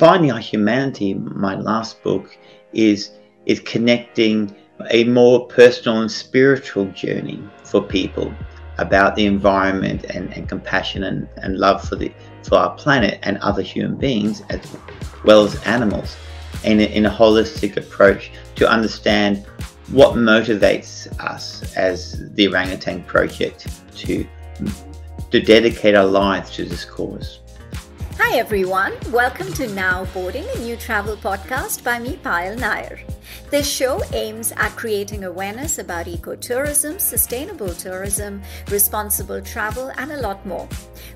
Finding Our Humanity, my last book, is connecting a more personal and spiritual journey for people about the environment and compassion and love for our planet and other human beings as well as animals, and in a holistic approach to understand what motivates us as the Orangutan Project to dedicate our lives to this cause. Hi everyone, welcome to Now Boarding, a new travel podcast by me, Payal Nair. This show aims at creating awareness about ecotourism, sustainable tourism, responsible travel, and a lot more.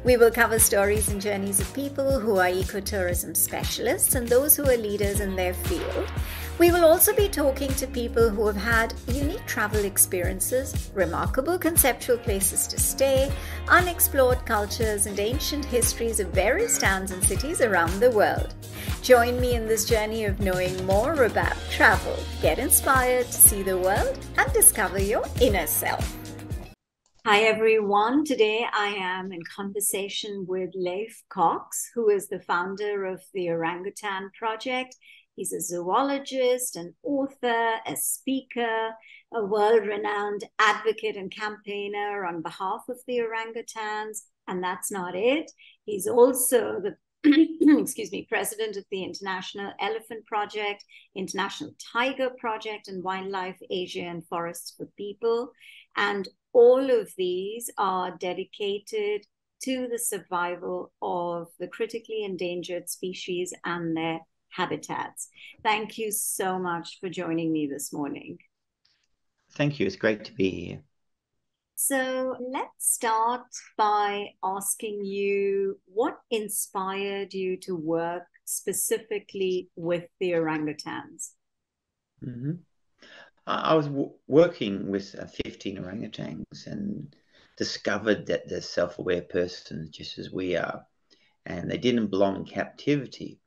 We will cover stories and journeys of people who are ecotourism specialists and those who are leaders in their field. We will also be talking to people who have had unique travel experiences, remarkable conceptual places to stay, unexplored cultures, and ancient histories of various towns and cities around the world. Join me in this journey of knowing more about travel. Get inspired to see the world and discover your inner self. Hi everyone. Today I am in conversation with Leif Cocks, who is the founder of the Orangutan Project. He's a zoologist, an author, a speaker, a world-renowned advocate and campaigner on behalf of the orangutans. And that's not it. He's also the president of the International Elephant Project, International Tiger Project, and Wildlife Asia and Forests for People. And all of these are dedicated to the survival of the critically endangered species and their habitats. Thank you so much for joining me this morning. Thank you. It's great to be here. So let's start by asking you, what inspired you to work specifically with the orangutans? Mm-hmm. I was working with 15 orangutans and discovered that they're self-aware persons just as we are, and they didn't belong in captivity.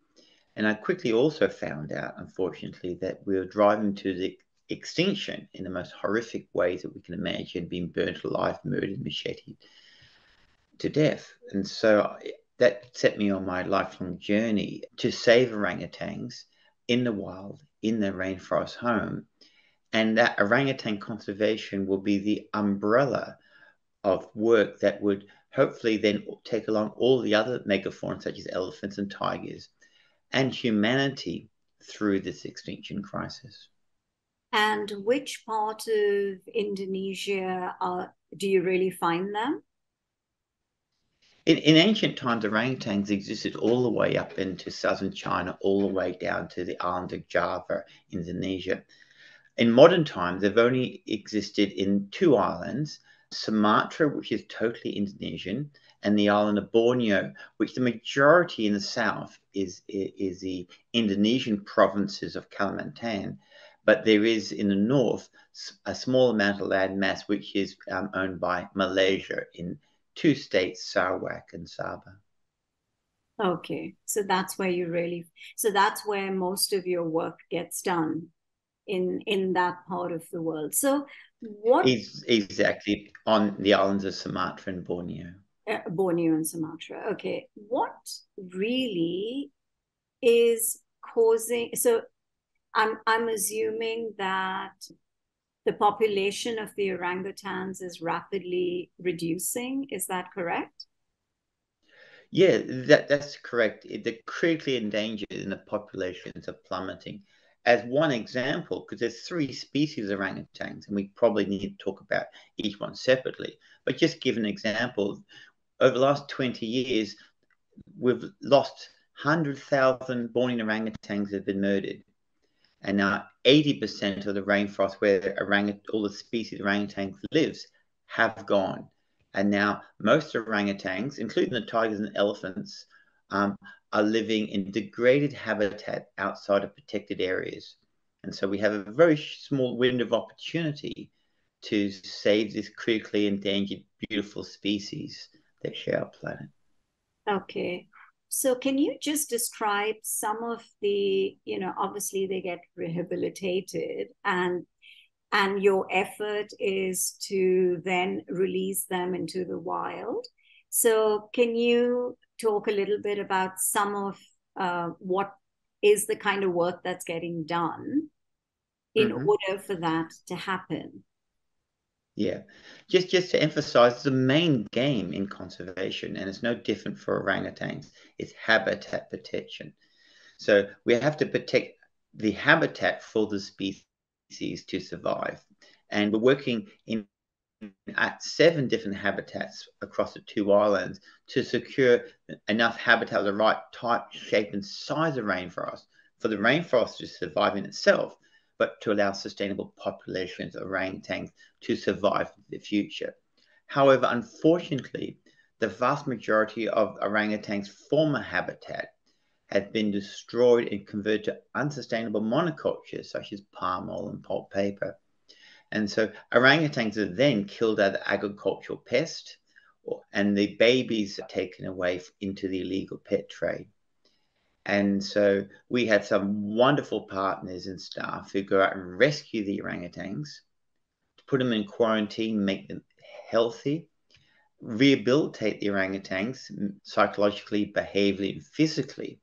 And I quickly also found out, unfortunately, that we were driving to the extinction in the most horrific ways that we can imagine, being burnt alive, murdered, macheted to death. And so that set me on my lifelong journey to save orangutans in the wild, in their rainforest home. And that orangutan conservation will be the umbrella of work that would hopefully then take along all the other megafauna, such as elephants and tigers, and humanity through this extinction crisis. And which part of Indonesia do you really find them? In ancient times, orangutans existed all the way up into southern China, all the way down to the island of Java, Indonesia. In modern times, they've only existed in two islands, Sumatra, which is totally Indonesian, and the island of Borneo, which the majority in the south is the Indonesian provinces of Kalimantan. But there is in the north a small amount of land mass which is owned by Malaysia in two states, Sarawak and Sabah. Okay, so that's where most of your work gets done in that part of the world. So what is exactly on the islands of Sumatra and Borneo? Borneo and Sumatra. Okay, what really is causing? So I'm assuming that the population of the orangutans is rapidly reducing. Is that correct? Yeah, that's correct. The critically endangered and the populations are plummeting. As one example, because there's three species of orangutans, and we probably need to talk about each one separately. But just give an example. Over the last 20 years, we've lost 100,000 born-in orangutans that have been murdered. And now 80% of the rainforest where all the species of orangutans lives have gone. And now most orangutans, including the tigers and elephants, are living in degraded habitat outside of protected areas. And so we have a very small window of opportunity to save this critically endangered, beautiful species that share our planet. Okay. So can you just describe some of the, obviously they get rehabilitated, and your effort is to then release them into the wild. So can you talk a little bit about some of what is the kind of work that's getting done in order for that to happen. Yeah, just to emphasize, the main game in conservation, and it's no different for orangutans, is habitat protection. So we have to protect the habitat for the species to survive. And we're working at 7 different habitats across the 2 islands to secure enough habitat of the right type, shape, and size of rainforest for the rainforest to survive in itself, but to allow sustainable populations of orangutans to survive in the future. However, unfortunately, the vast majority of orangutans' former habitat has been destroyed and converted to unsustainable monocultures, such as palm oil and pulp paper. And so orangutans are then killed as agricultural pests, and the babies are taken away into the illegal pet trade. And so we had some wonderful partners and staff who go out and rescue the orangutans, put them in quarantine, make them healthy, rehabilitate the orangutans psychologically, behaviorally, and physically,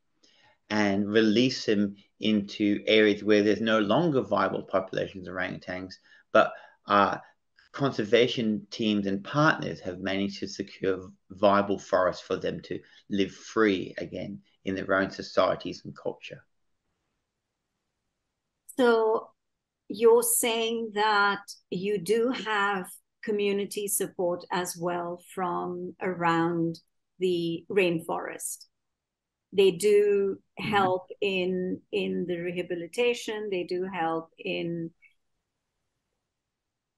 and release them into areas where there's no longer viable populations of orangutans, but our conservation teams and partners have managed to secure viable forests for them to live free again in their own societies and culture. So you're saying that you do have community support as well from around the rainforest. They do help in the rehabilitation. They do help in,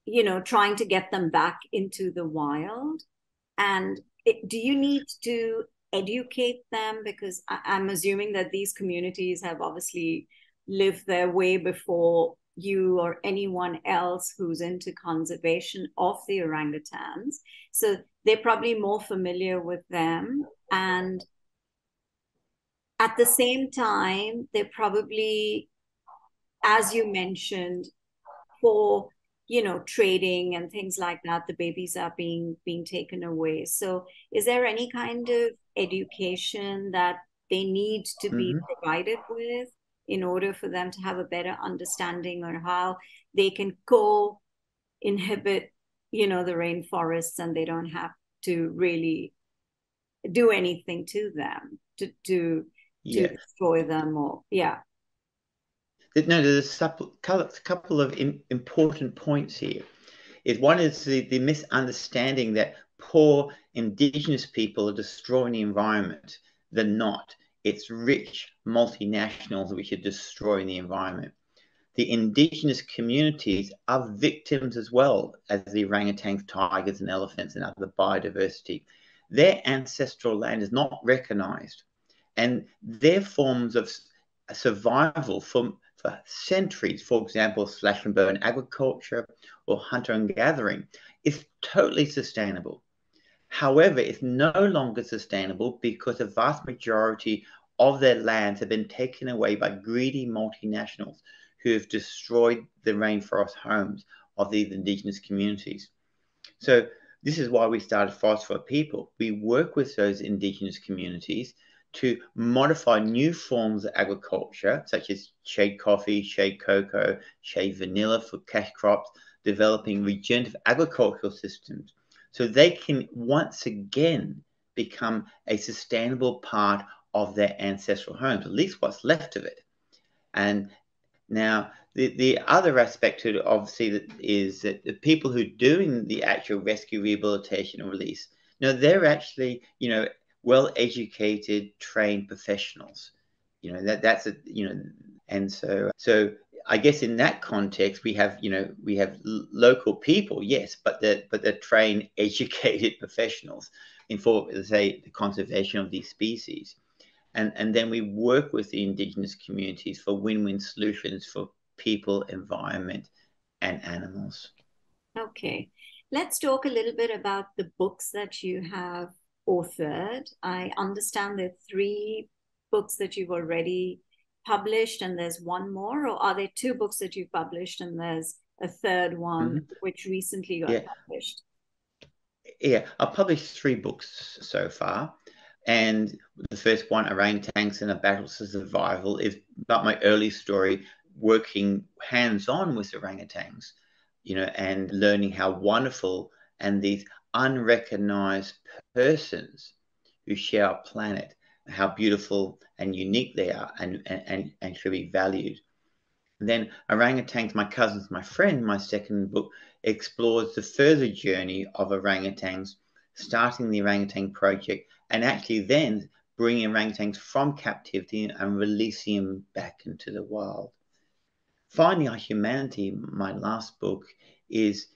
you know, trying to get them back into the wild. And do you need to educate them? Because I'm assuming that these communities have obviously lived their way before you or anyone else who's into conservation of the orangutans. So they're probably more familiar with them. And at the same time, they're probably, as you mentioned, for, you know, trading and things like that, the babies are being taken away. So is there any kind of education that they need to be provided with in order for them to have a better understanding on how they can co-inhabit, you know, the rainforests, and they don't have to really do anything to them to destroy them or, No, there's a couple of important points here. One is the misunderstanding that poor indigenous people are destroying the environment. They're not. It's rich multinationals which are destroying the environment. The indigenous communities are victims as well as the orangutans, tigers, and elephants and other biodiversity. Their ancestral land is not recognized, and their forms of survival for centuries, for example, slash and burn agriculture or hunter and gathering, is totally sustainable. However, it's no longer sustainable because the vast majority of their lands have been taken away by greedy multinationals who have destroyed the rainforest homes of these indigenous communities. So this is why we started Forests for People. We work with those indigenous communities to modify new forms of agriculture, such as shade coffee, shade cocoa, shade vanilla for cash crops, developing regenerative agricultural systems so they can once again become a sustainable part of their ancestral homes, at least what's left of it. And now the other aspect to obviously that is that the people who are doing the actual rescue, rehabilitation, or release, now they're actually, you know, well-educated, trained professionals, you know, that's you know, and so I guess in that context we have, you know, we have local people, yes, but they're trained, educated professionals in for, say, the conservation of these species, and then we work with the indigenous communities for win-win solutions for people, environment, and animals. Okay, let's talk a little bit about the books that you have authored. I understand there are 3 books that you've already published, and there's one more, or are there 2 books that you've published and there's a 3rd one which recently got published? Yeah, I've published 3 books so far, And the first one, Orangutans and a Battle for Survival, is about my early story working hands-on with orangutans, you know, and learning how wonderful and these unrecognized persons who share our planet, how beautiful and unique they are and should be valued. And then Orangutans, My Cousins, My Friend, my second book, explores the further journey of orangutans, starting the Orangutan Project and actually then bringing orangutans from captivity and releasing them back into the wild. Finding Our Humanity, my last book, is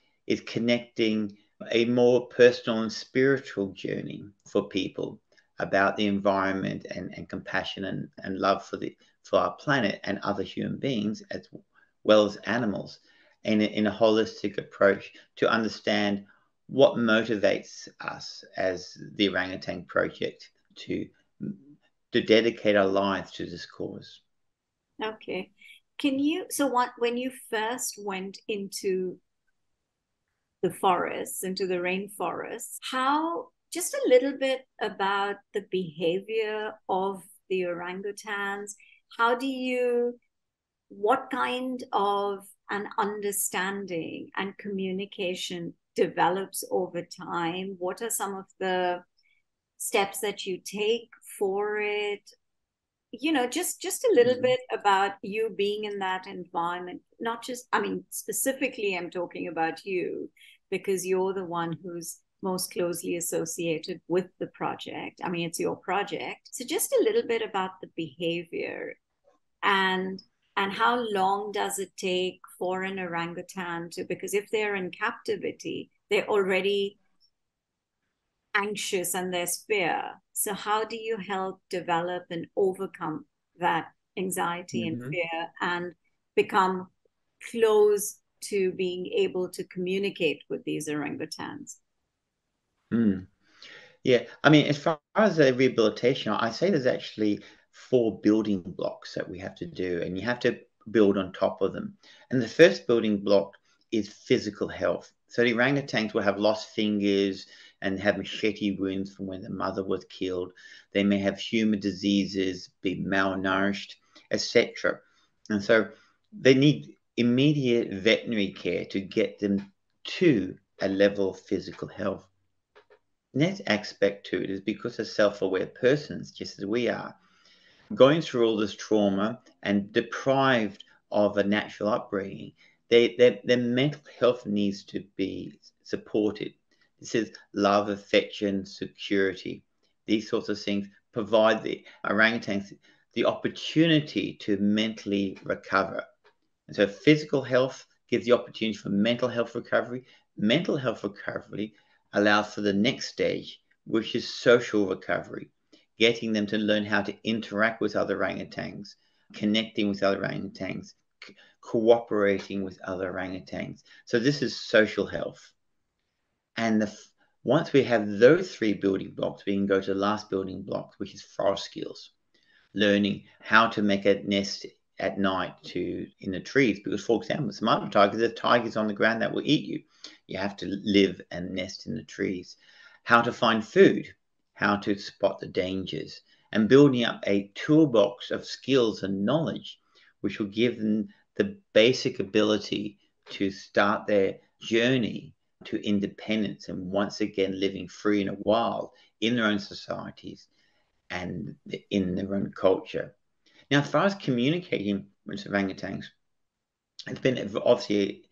connecting a more personal and spiritual journey for people about the environment and compassion and love for our planet and other human beings as well as animals, and in a holistic approach to understand what motivates us as the Orangutan Project to dedicate our lives to this cause. Okay. Can you, when you first went into the forests, into the rainforest, just a little bit about the behavior of the orangutans, what kind of an understanding and communication develops over time? What are some of the steps that you take for it? You know, just a little bit about you being in that environment, not just, I mean, specifically I'm talking about you because you're the one who's most closely associated with the project. I mean, it's your project. So just a little bit about the behavior and how long does it take for an orangutan to, because if they're in captivity, they're already anxious and there's fear. So how do you help develop and overcome that anxiety and fear and become close to being able to communicate with these orangutans? Yeah, I mean, as far as the rehabilitation, I say there's actually 4 building blocks that we have to do, and you have to build on top of them. And the first building block is physical health. So the orangutans will have lost fingers and have machete wounds from when the mother was killed. They may have human diseases, be malnourished, etc. And so they need immediate veterinary care to get them to a level of physical health. Next aspect to it is because they're self-aware persons, just as we are, going through all this trauma and deprived of a natural upbringing, their mental health needs to be supported. This is love, affection, security. These sorts of things provide the orangutans the opportunity to mentally recover. And so physical health gives the opportunity for mental health recovery. Mental health recovery allows for the next stage, which is social recovery, getting them to learn how to interact with other orangutans, connecting with other orangutans, cooperating with other orangutans. So this is social health. And once we have those 3 building blocks, we can go to the last building block, which is forest skills, learning how to make a nest at night in the trees. Because, for example, smarter tigers, there are tigers on the ground that will eat you. You have to live and nest in the trees. How to find food, how to spot the dangers, and building up a toolbox of skills and knowledge, which will give them the basic ability to start their journey to independence and once again living free and wild in their own societies and in their own culture. Now, as far as communicating with orangutans, it's been obviously,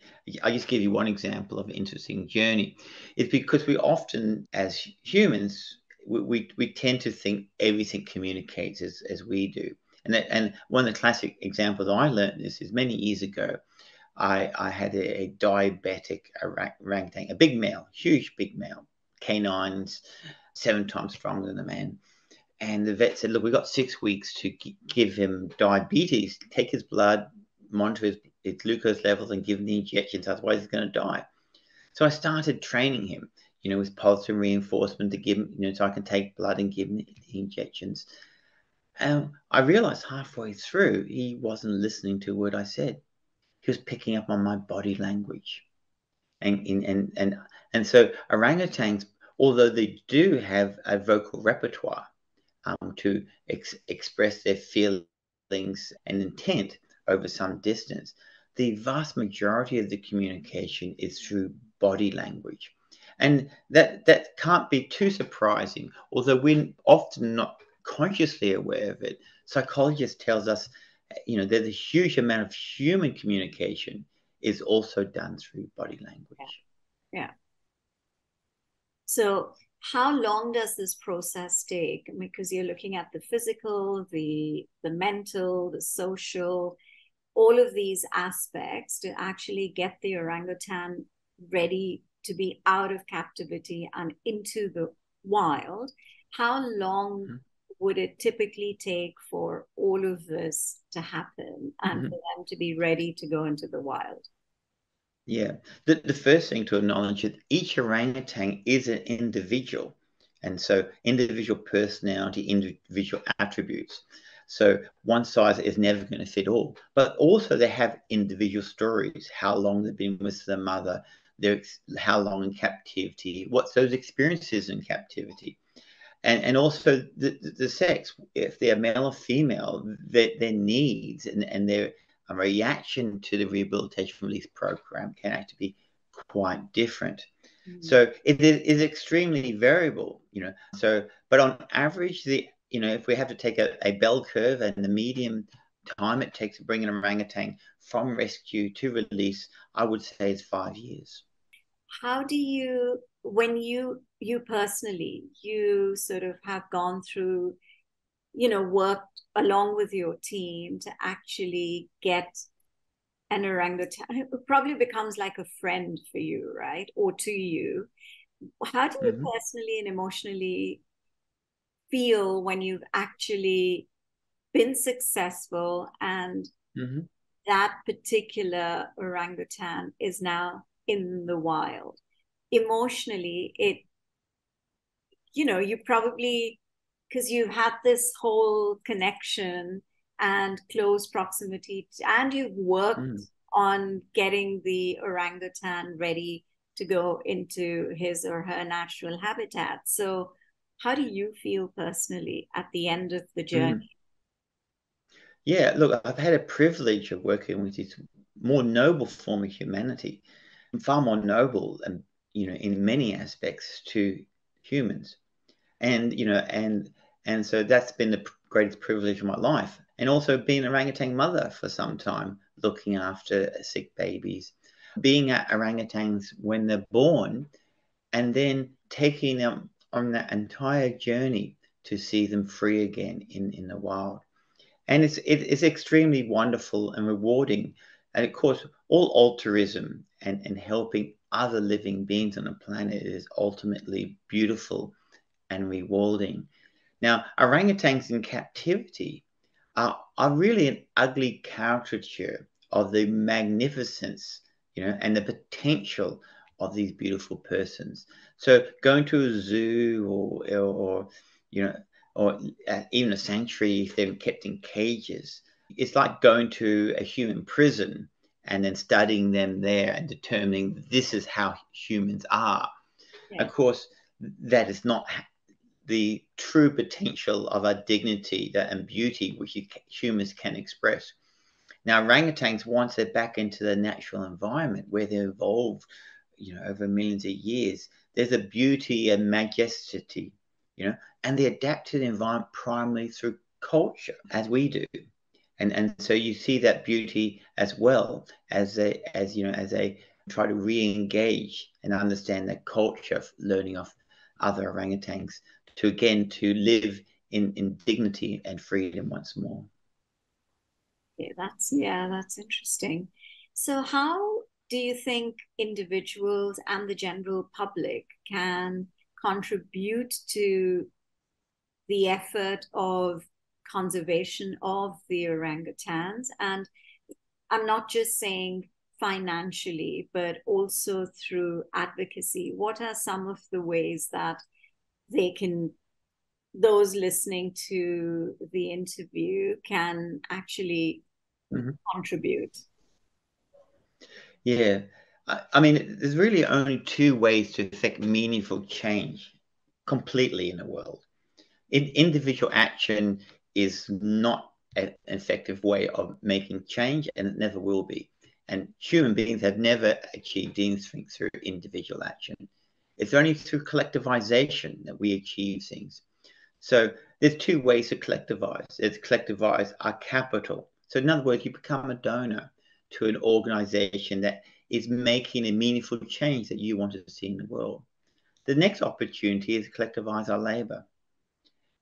I'll just give you one example of an interesting journey. It's because we often, as humans, we tend to think everything communicates as we do. And one of the classic examples I learned this is many years ago. I had a diabetic orangutan, a big male, huge big male, canines, 7 times stronger than a man. And the vet said, look, we've got 6 weeks to give him diabetes, take his blood, monitor his glucose levels and give him the injections, otherwise he's going to die. So I started training him, you know, with positive reinforcement to give him, you know, so I can take blood and give him the injections. And I realized halfway through he wasn't listening to a word I said. He was picking up on my body language. And so orangutans, although they do have a vocal repertoire, to express their feelings and intent over some distance. The vast majority of the communication is through body language. And that can't be too surprising, although we're often not consciously aware of it. Psychologists tells us, there's a huge amount of human communication is also done through body language. Yeah. So how long does this process take? Because you're looking at the physical, the mental, the social, all of these aspects to actually get the orangutan ready to be out of captivity and into the wild. How long would it typically take for all of this to happen and for them to be ready to go into the wild? Yeah, the first thing to acknowledge is each orangutan is an individual. And so individual personality, individual attributes. So one size is never going to fit all. But also they have individual stories, how long they've been with their mother, how long in captivity, what's those experiences in captivity. And also the sex, if they're male or female, their needs and their reaction to the rehabilitation release program can actually be quite different. So it is extremely variable, So, but on average, if we have to take a bell curve and the medium time it takes to bring an orangutan from rescue to release, I would say is 5 years. How do you, when you personally, you sort of have gone through, worked along with your team to actually get an orangutan, it probably becomes like a friend for you, right? Or to you. How do you personally and emotionally feel when you've actually been successful and that particular orangutan is now in the wild? Emotionally, you probably, because you've had this whole connection and close proximity, and you've worked on getting the orangutan ready to go into his or her natural habitat. So how do you feel personally at the end of the journey? Yeah, look, I've had a privilege of working with this more noble form of humanity, far more noble and in many aspects to humans. And so that's been the greatest privilege of my life. And also being an orangutan mother for some time, looking after sick babies, being at orangutans when they're born, and then taking them on that entire journey to see them free again in the wild. And it's extremely wonderful and rewarding. And of course, all altruism and helping other living beings on the planet is ultimately beautiful and rewarding. Now, orangutans in captivity are really an ugly caricature of the magnificence, and the potential of these beautiful persons. So going to a zoo or even a sanctuary, if they're kept in cages, it's like going to a human prison and then studying them there and determining this is how humans are. Yeah. Of course, that is not the true potential of our dignity and beauty which humans can express. Now, orangutans, once they're back into the natural environment where they evolved, over millions of years, there's a beauty and majesty, and they adapt to the environment primarily through culture, as we do. And so you see that beauty as well as they try to re-engage and understand their culture, learning off other orangutans to live in dignity and freedom once more. Yeah, that's interesting. So how do you think individuals and the general public can contribute to the effort of conservation of the orangutans? And I'm not just saying financially, but also through advocacy. What are some of the ways that those listening to the interview can actually contribute? Yeah, I mean, there's really only two ways to affect meaningful change completely in the world. individual action is not an effective way of making change, and it never will be. And human beings have never achieved anything through individual action. It's only through collectivization that we achieve things. So there's two ways to collectivize. It's collectivize our capital. So in other words, you become a donor to an organization that is making a meaningful change that you want to see in the world. The next opportunity is collectivize our labor.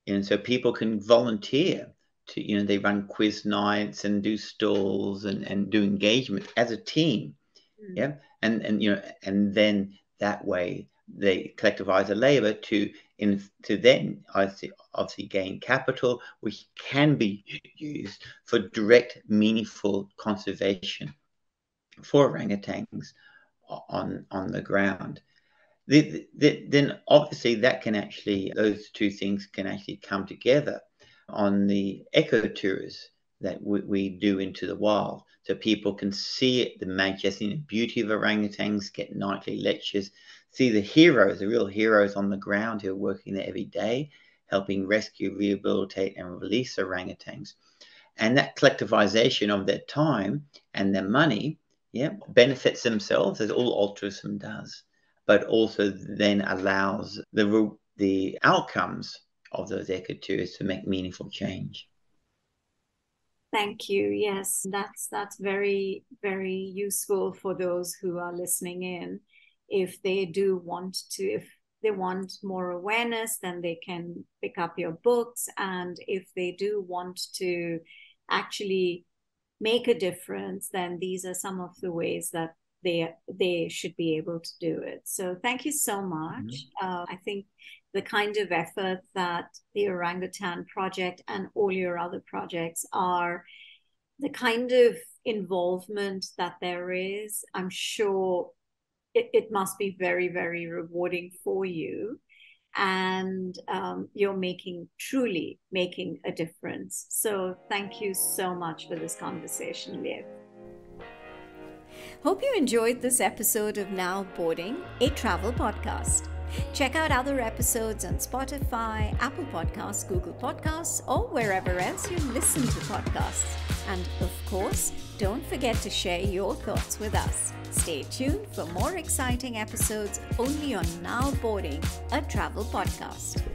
And so people can volunteer to, you know, they run quiz nights and do stalls and do engagement as a team. Mm. Yeah. And, you know, and then that way they collectivize the labor to then obviously gain capital, which can be used for direct, meaningful conservation for orangutans on the ground. Then obviously that can actually, those two things can actually come together on the ecotours that we do into the wild. So people can see it, the majesty and beauty of orangutans, get nightly lectures, see the heroes, the real heroes on the ground who are working there every day, helping rescue, rehabilitate and release orangutans. And that collectivization of their time and their money, yeah, benefits themselves, as all altruism does, but also then allows the outcomes of those ecotours to make meaningful change. Thank you. Yes, that's very, very useful for those who are listening in. If they do want to, if they want more awareness, then they can pick up your books. And if they do want to actually make a difference, then these are some of the ways that they should be able to do it. So thank you so much. Mm-hmm. I think the kind of effort that the Orangutan Project and all your other projects are, the kind of involvement that there is, I'm sure it must be very, very rewarding for you. And you're truly making a difference. So thank you so much for this conversation, Leif. Hope you enjoyed this episode of Now Boarding, a travel podcast. Check out other episodes on Spotify, Apple Podcasts, Google Podcasts, or wherever else you listen to podcasts. And of course, don't forget to share your thoughts with us. Stay tuned for more exciting episodes only on Now Boarding, a travel podcast.